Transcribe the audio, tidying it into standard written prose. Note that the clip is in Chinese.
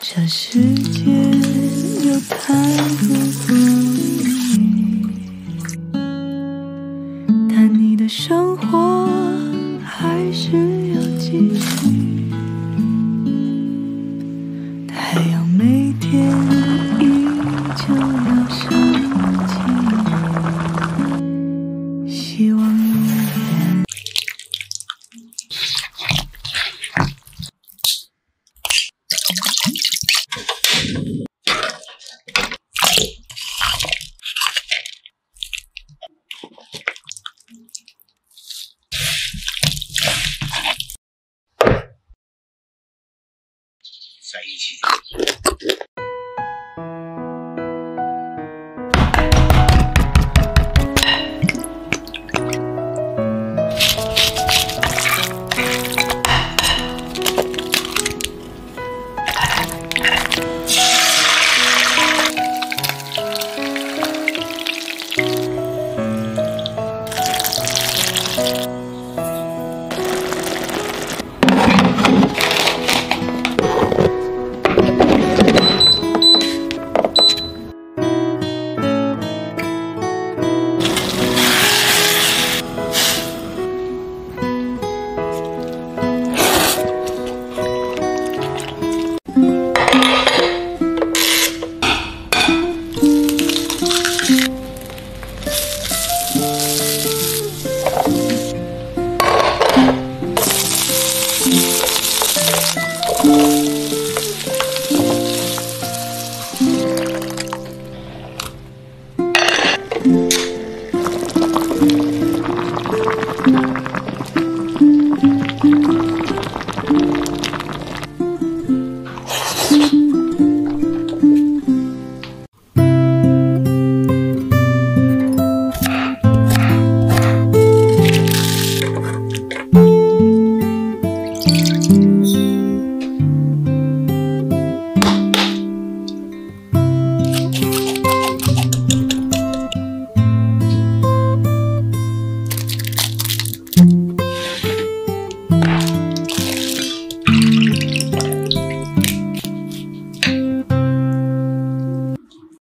这世界有太多不易，但你的生活还是要继续。太阳每天依旧要升起，希望你。 在一起。